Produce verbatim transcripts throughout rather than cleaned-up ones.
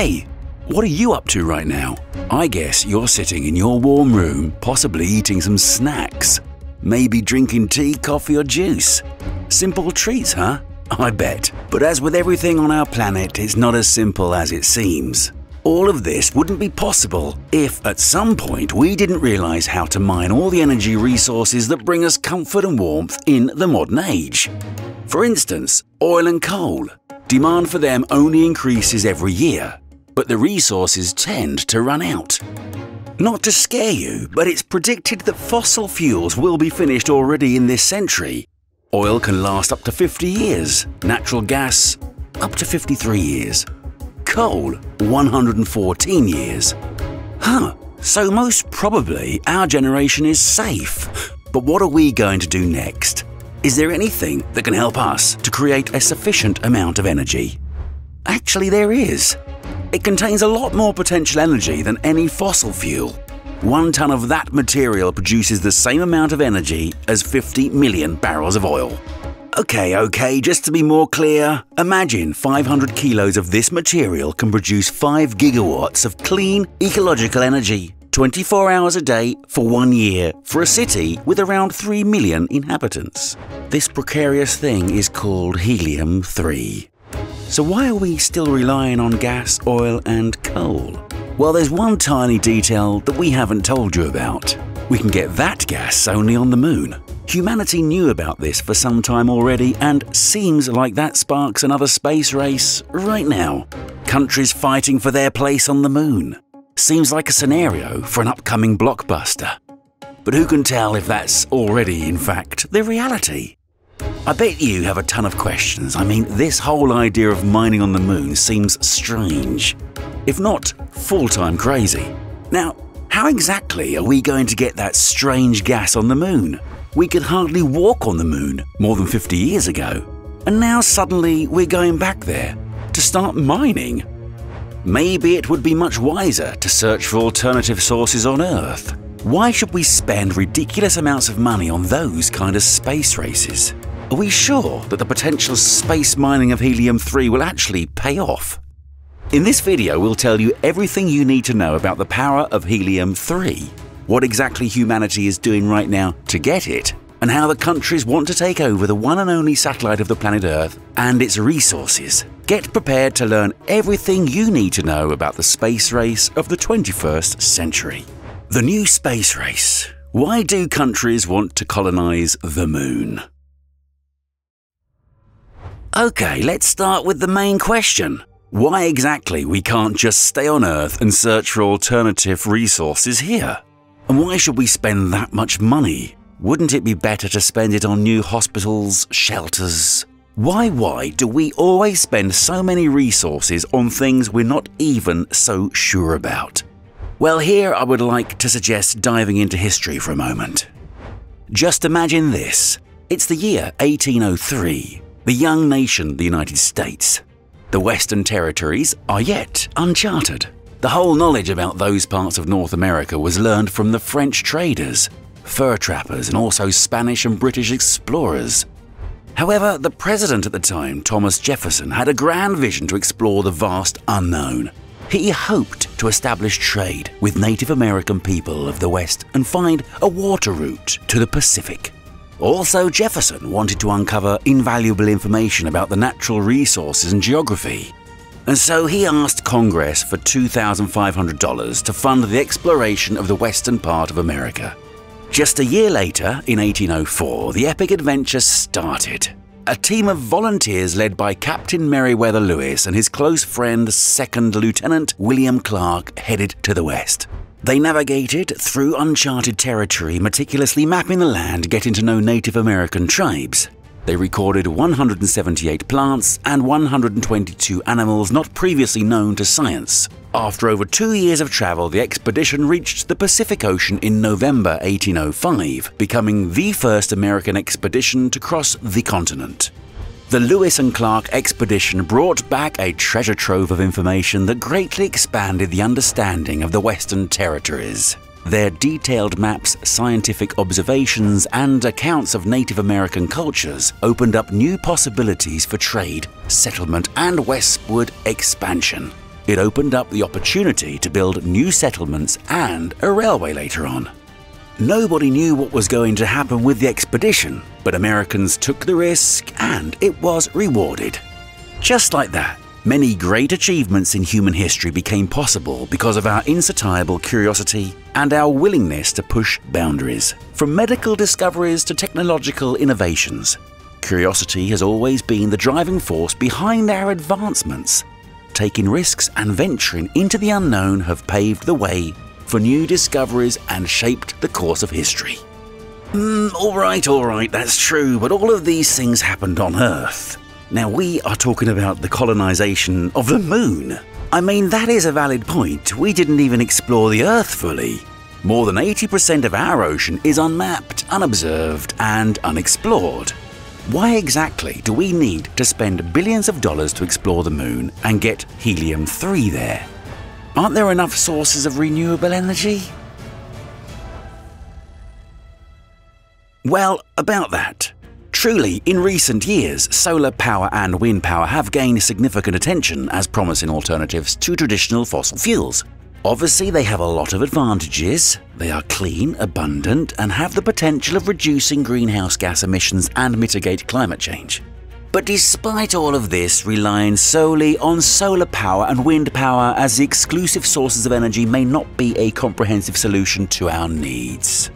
Hey, what are you up to right now? I guess you're sitting in your warm room, possibly eating some snacks. Maybe drinking tea, coffee or juice. Simple treats, huh? I bet. But as with everything on our planet, it's not as simple as it seems. All of this wouldn't be possible if, at some point, we didn't realize how to mine all the energy resources that bring us comfort and warmth in the modern age. For instance, oil and coal. Demand for them only increases every year, but the resources tend to run out. Not to scare you, but it's predicted that fossil fuels will be finished already in this century. Oil can last up to fifty years, natural gas up to fifty-three years. Coal, one hundred fourteen years. Huh, so most probably our generation is safe. But what are we going to do next? Is there anything that can help us to create a sufficient amount of energy? Actually, there is. It contains a lot more potential energy than any fossil fuel. One ton of that material produces the same amount of energy as fifty million barrels of oil. Okay, okay, just to be more clear, imagine five hundred kilos of this material can produce five gigawatts of clean, ecological energy, twenty-four hours a day for one year, for a city with around three million inhabitants. This precarious thing is called helium three. So why are we still relying on gas, oil and coal? Well, there's one tiny detail that we haven't told you about. We can get that gas only on the moon. Humanity knew about this for some time already, and seems like that sparks another space race right now. Countries fighting for their place on the moon. Seems like a scenario for an upcoming blockbuster. But who can tell if that's already, in fact, the reality? I bet you have a ton of questions. I mean, this whole idea of mining on the moon seems strange, if not full-time crazy. Now, how exactly are we going to get that strange gas on the moon? We could hardly walk on the moon more than fifty years ago, and now suddenly we're going back there to start mining. Maybe it would be much wiser to search for alternative sources on Earth. Why should we spend ridiculous amounts of money on those kind of space races? Are we sure that the potential space mining of helium three will actually pay off? In this video, we'll tell you everything you need to know about the power of helium three. What exactly humanity is doing right now to get it, and how the countries want to take over the one and only satellite of the planet Earth and its resources. Get prepared to learn everything you need to know about the space race of the twenty-first century. The new space race. Why do countries want to colonize the moon? Okay, let's start with the main question. Why exactly we can't just stay on Earth and search for alternative resources here? And why should we spend that much money? Wouldn't it be better to spend it on new hospitals, shelters? Why, why do we always spend so many resources on things we're not even so sure about? Well, here I would like to suggest diving into history for a moment. Just imagine this. It's the year eighteen oh three, the young nation, the United States. The Western territories are yet uncharted. The whole knowledge about those parts of North America was learned from the French traders, fur trappers and also Spanish and British explorers. However, the president at the time, Thomas Jefferson, had a grand vision to explore the vast unknown. He hoped to establish trade with Native American people of the West and find a water route to the Pacific. Also, Jefferson wanted to uncover invaluable information about the natural resources and geography. And so he asked Congress for two thousand five hundred dollars to fund the exploration of the western part of America. Just a year later, in eighteen oh four, the epic adventure started. A team of volunteers led by Captain Meriwether Lewis and his close friend Second Lieutenant William Clark headed to the west. They navigated through uncharted territory, meticulously mapping the land, getting to know Native American tribes. They recorded one hundred seventy-eight plants and one hundred twenty-two animals not previously known to science. After over two years of travel, the expedition reached the Pacific Ocean in November eighteen oh five, becoming the first American expedition to cross the continent. The Lewis and Clark expedition brought back a treasure trove of information that greatly expanded the understanding of the Western territories. Their detailed maps, scientific observations, and accounts of Native American cultures opened up new possibilities for trade, settlement, and westward expansion. It opened up the opportunity to build new settlements and a railway later on. Nobody knew what was going to happen with the expedition, but Americans took the risk and it was rewarded. Just like that, many great achievements in human history became possible because of our insatiable curiosity and our willingness to push boundaries. From medical discoveries to technological innovations, curiosity has always been the driving force behind our advancements. Taking risks and venturing into the unknown have paved the way for new discoveries and shaped the course of history. Mm, all right, all right, that's true, but all of these things happened on Earth. Now, we are talking about the colonization of the Moon. I mean, that is a valid point. We didn't even explore the Earth fully. More than eighty percent of our ocean is unmapped, unobserved, and unexplored. Why exactly do we need to spend billions of dollars to explore the Moon and get helium three there? Aren't there enough sources of renewable energy? Well, about that. Truly, in recent years, solar power and wind power have gained significant attention as promising alternatives to traditional fossil fuels. Obviously, they have a lot of advantages. They are clean, abundant, and have the potential of reducing greenhouse gas emissions and mitigate climate change. But despite all of this, relying solely on solar power and wind power as the exclusive sources of energy may not be a comprehensive solution to our needs.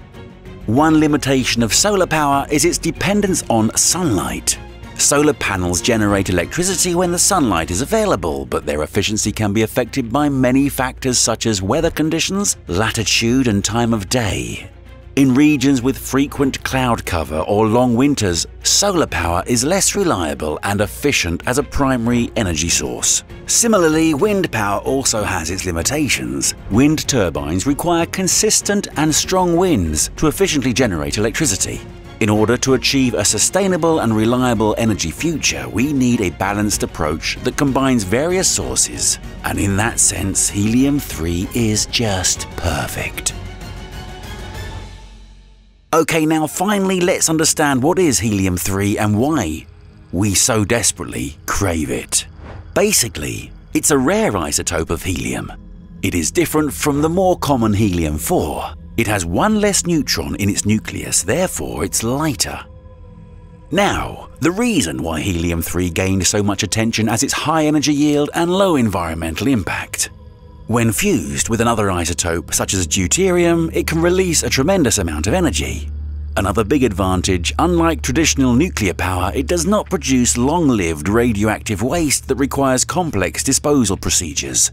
One limitation of solar power is its dependence on sunlight. Solar panels generate electricity when the sunlight is available, but their efficiency can be affected by many factors such as weather conditions, latitude, and time of day. In regions with frequent cloud cover or long winters, solar power is less reliable and efficient as a primary energy source. Similarly, wind power also has its limitations. Wind turbines require consistent and strong winds to efficiently generate electricity. In order to achieve a sustainable and reliable energy future, we need a balanced approach that combines various sources, and in that sense, helium three is just perfect. Okay, now finally let's understand what is helium three and why we so desperately crave it. Basically, it's a rare isotope of helium. It is different from the more common helium four. It has one less neutron in its nucleus, therefore it's lighter. Now, the reason why helium three gained so much attention is its high energy yield and low environmental impact. When fused with another isotope, such as deuterium, it can release a tremendous amount of energy. Another big advantage, unlike traditional nuclear power, it does not produce long-lived radioactive waste that requires complex disposal procedures.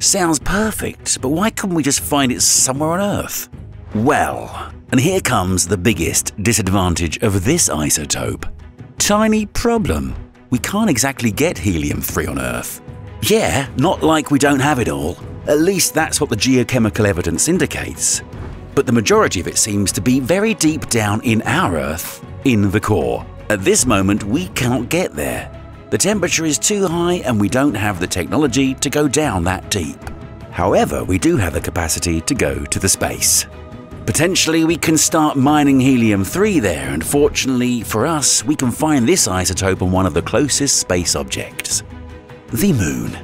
Sounds perfect, but why couldn't we just find it somewhere on Earth? Well, and here comes the biggest disadvantage of this isotope. Tiny problem. We can't exactly get helium three on Earth. Yeah, not like we don't have it all. At least that's what the geochemical evidence indicates. But the majority of it seems to be very deep down in our Earth, in the core. At this moment, we can't get there. The temperature is too high and we don't have the technology to go down that deep. However, we do have the capacity to go to the space. Potentially, we can start mining helium three there, and fortunately for us, we can find this isotope on one of the closest space objects. The Moon.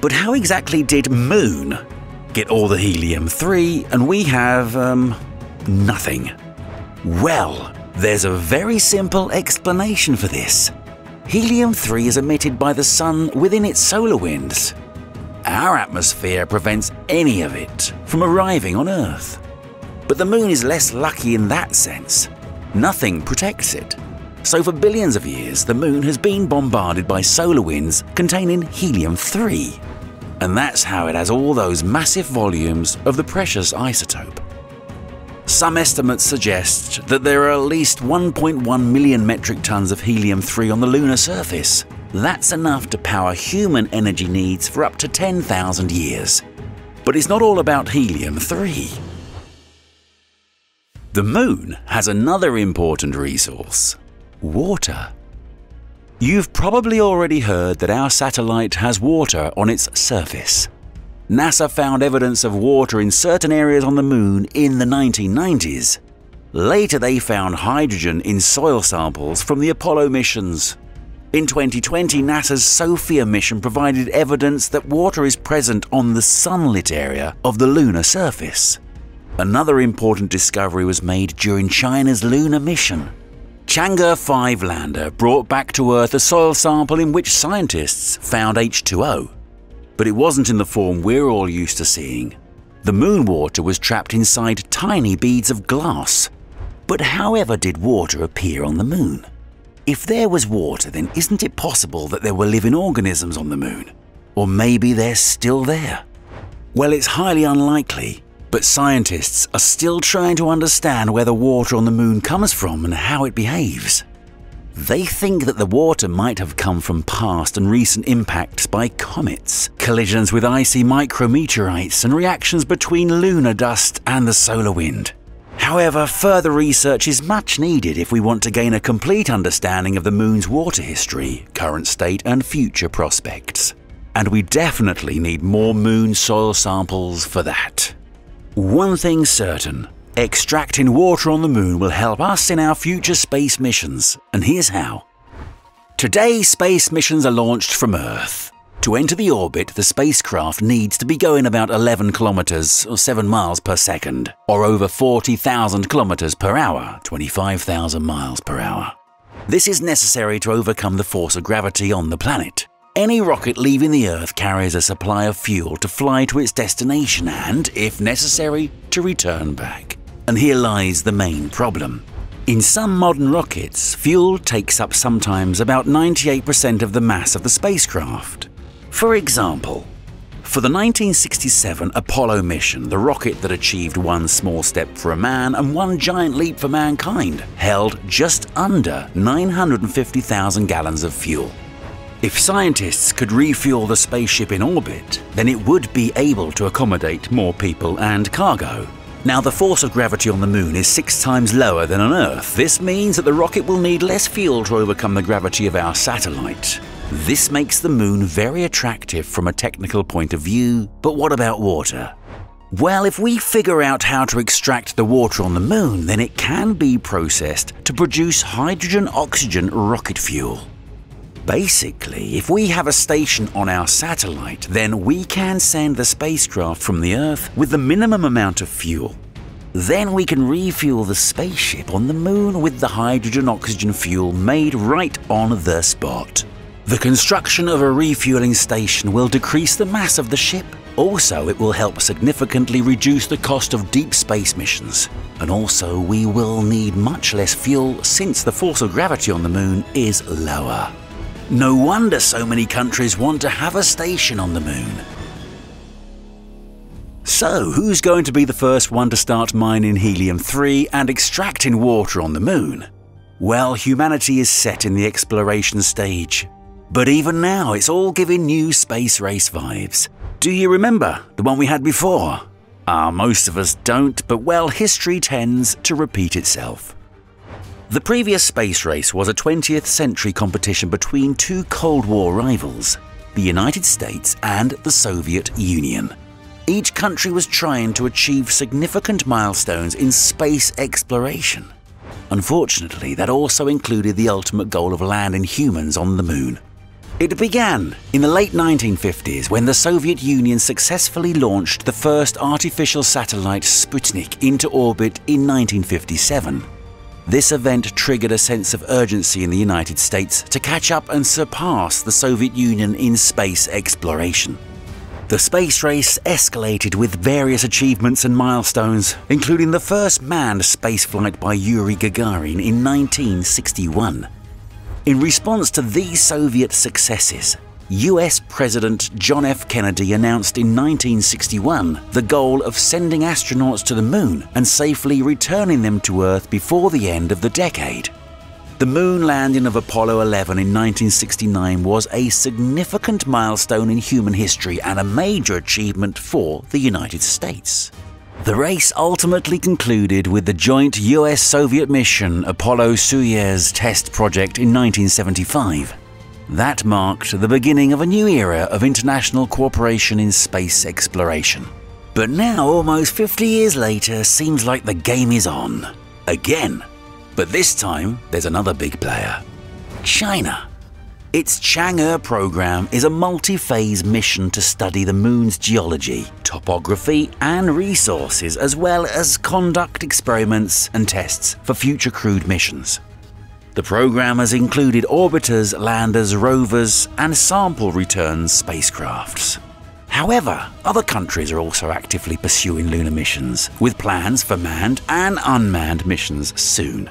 But how exactly did Moon get all the helium three and we have, um, nothing? Well, there's a very simple explanation for this. Helium three is emitted by the Sun within its solar winds. Our atmosphere prevents any of it from arriving on Earth. But the Moon is less lucky in that sense. Nothing protects it. So for billions of years, the Moon has been bombarded by solar winds containing helium three. And that's how it has all those massive volumes of the precious isotope. Some estimates suggest that there are at least one point one million metric tons of helium three on the lunar surface. That's enough to power human energy needs for up to ten thousand years. But it's not all about helium three. The Moon has another important resource. Water. You've probably already heard that our satellite has water on its surface. NASA found evidence of water in certain areas on the Moon in the nineteen nineties. Later, they found hydrogen in soil samples from the Apollo missions. In twenty twenty, NASA's SOFIA mission provided evidence that water is present on the sunlit area of the lunar surface. Another important discovery was made during China's lunar mission. Chang'e five lander brought back to Earth a soil sample in which scientists found H two O. But it wasn't in the form we're all used to seeing. The moon water was trapped inside tiny beads of glass. But however did water appear on the moon? If there was water, then isn't it possible that there were living organisms on the moon? Or maybe they're still there? Well, it's highly unlikely, but scientists are still trying to understand where the water on the moon comes from and how it behaves. They think that the water might have come from past and recent impacts by comets, collisions with icy micrometeorites, and reactions between lunar dust and the solar wind. However, further research is much needed if we want to gain a complete understanding of the moon's water history, current state and future prospects. And we definitely need more moon soil samples for that. One thing's certain, extracting water on the moon will help us in our future space missions, and here's how. Today, space missions are launched from Earth. To enter the orbit, the spacecraft needs to be going about eleven kilometers or seven miles per second, or over forty thousand kilometers per hour, twenty-five thousand miles per hour. This is necessary to overcome the force of gravity on the planet. Any rocket leaving the Earth carries a supply of fuel to fly to its destination and, if necessary, to return back. And here lies the main problem. In some modern rockets, fuel takes up sometimes about ninety-eight percent of the mass of the spacecraft. For example, for the nineteen sixty-seven Apollo mission, the rocket that achieved one small step for a man and one giant leap for mankind, held just under nine hundred fifty thousand gallons of fuel. If scientists could refuel the spaceship in orbit, then it would be able to accommodate more people and cargo. Now, the force of gravity on the moon is six times lower than on Earth. This means that the rocket will need less fuel to overcome the gravity of our satellite. This makes the moon very attractive from a technical point of view, but what about water? Well, if we figure out how to extract the water on the moon, then it can be processed to produce hydrogen-oxygen rocket fuel. Basically, if we have a station on our satellite, then we can send the spacecraft from the Earth with the minimum amount of fuel. Then we can refuel the spaceship on the moon with the hydrogen-oxygen fuel made right on the spot. The construction of a refueling station will decrease the mass of the ship. Also, it will help significantly reduce the cost of deep space missions. And also, we will need much less fuel since the force of gravity on the moon is lower. No wonder so many countries want to have a station on the moon. So, who's going to be the first one to start mining helium three and extracting water on the moon? Well, humanity is set in the exploration stage. But even now, it's all giving new space race vibes. Do you remember the one we had before? Ah, most of us don't, but well, history tends to repeat itself. The previous space race was a twentieth century competition between two Cold War rivals, the United States and the Soviet Union. Each country was trying to achieve significant milestones in space exploration. Unfortunately, that also included the ultimate goal of landing humans on the moon. It began in the late nineteen fifties when the Soviet Union successfully launched the first artificial satellite Sputnik into orbit in nineteen fifty-seven. This event triggered a sense of urgency in the United States to catch up and surpass the Soviet Union in space exploration. The space race escalated with various achievements and milestones, including the first manned spaceflight by Yuri Gagarin in nineteen sixty-one. In response to these Soviet successes, U S President John F. Kennedy announced in nineteen sixty-one the goal of sending astronauts to the moon and safely returning them to Earth before the end of the decade. The moon landing of Apollo eleven in nineteen sixty-nine was a significant milestone in human history and a major achievement for the United States. The race ultimately concluded with the joint U S-Soviet mission Apollo-Soyuz test project in nineteen seventy-five. That marked the beginning of a new era of international cooperation in space exploration. But now, almost fifty years later, seems like the game is on. Again. But this time, there's another big player. China. Its Chang'e program is a multi-phase mission to study the Moon's geology, topography and resources, as well as conduct experiments and tests for future crewed missions. The program has included orbiters, landers, rovers and sample return spacecrafts. However, other countries are also actively pursuing lunar missions, with plans for manned and unmanned missions soon.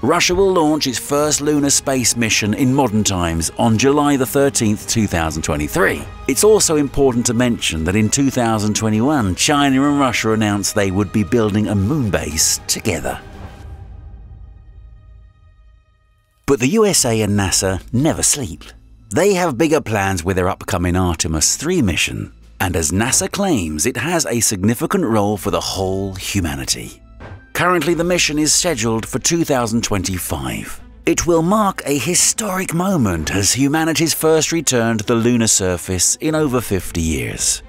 Russia will launch its first lunar space mission in modern times on July the thirteenth two thousand twenty-three. It's also important to mention that in two thousand twenty-one, China and Russia announced they would be building a moon base together. But the U S A and NASA never sleep. They have bigger plans with their upcoming Artemis three mission, and as NASA claims, it has a significant role for the whole humanity. Currently, the mission is scheduled for two thousand twenty-five. It will mark a historic moment as humanity's first return to the lunar surface in over fifty years.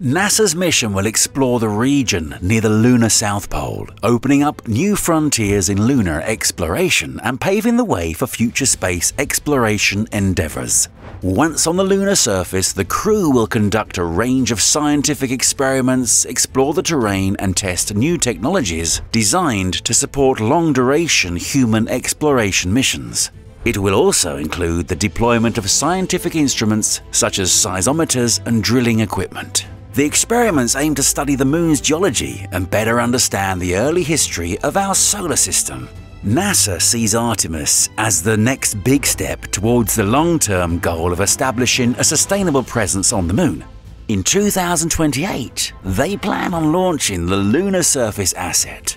NASA's mission will explore the region near the lunar South Pole, opening up new frontiers in lunar exploration and paving the way for future space exploration endeavors. Once on the lunar surface, the crew will conduct a range of scientific experiments, explore the terrain and test new technologies designed to support long-duration human exploration missions. It will also include the deployment of scientific instruments such as seismometers and drilling equipment. The experiments aim to study the Moon's geology and better understand the early history of our solar system. NASA sees Artemis as the next big step towards the long-term goal of establishing a sustainable presence on the Moon. In two thousand twenty-eight, they plan on launching the Lunar Surface Asset,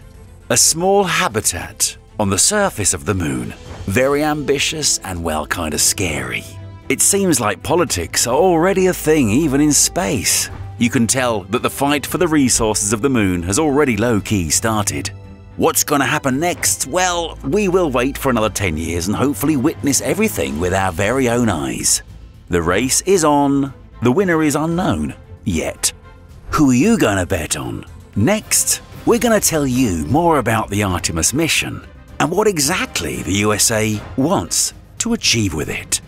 a small habitat on the surface of the Moon. Very ambitious and, well, kind of scary. It seems like politics are already a thing even in space. You can tell that the fight for the resources of the Moon has already low-key started. What's going to happen next? Well, we will wait for another ten years and hopefully witness everything with our very own eyes. The race is on. The winner is unknown. Yet. Who are you going to bet on? Next, we're going to tell you more about the Artemis mission and what exactly the U S A wants to achieve with it.